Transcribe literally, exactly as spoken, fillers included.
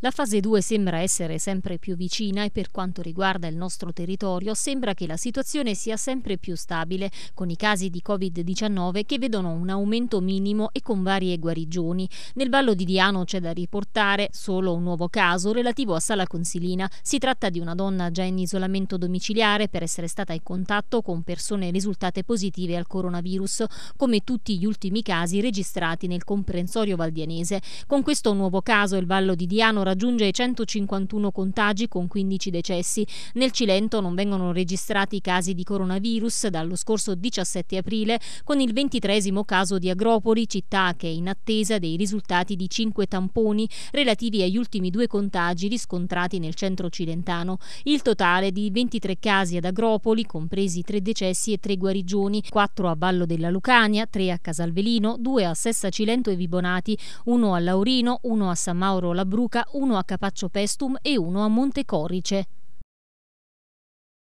La fase due sembra essere sempre più vicina e per quanto riguarda il nostro territorio sembra che la situazione sia sempre più stabile, con i casi di Covid diciannove che vedono un aumento minimo e con varie guarigioni. Nel Vallo di Diano c'è da riportare solo un nuovo caso relativo a Sala Consilina. Si tratta di una donna già in isolamento domiciliare per essere stata in contatto con persone risultate positive al coronavirus, come tutti gli ultimi casi registrati nel comprensorio valdianese. Con questo nuovo caso il Vallo di Diano raggiunge i centocinquantuno contagi con quindici decessi. Nel Cilento non vengono registrati casi di coronavirus dallo scorso diciassette aprile, con il ventitreesimo caso di Agropoli, città che è in attesa dei risultati di cinque tamponi relativi agli ultimi due contagi riscontrati nel centro cilentano. Il totale di ventitré casi ad Agropoli, compresi tre decessi e tre guarigioni, quattro a Vallo della Lucania, tre a Casalvelino, due a Sessa Cilento e Vibonati, uno a Laurino, uno a San Mauro La Bruca, uno a Capaccio Pestum e uno a Montecorice.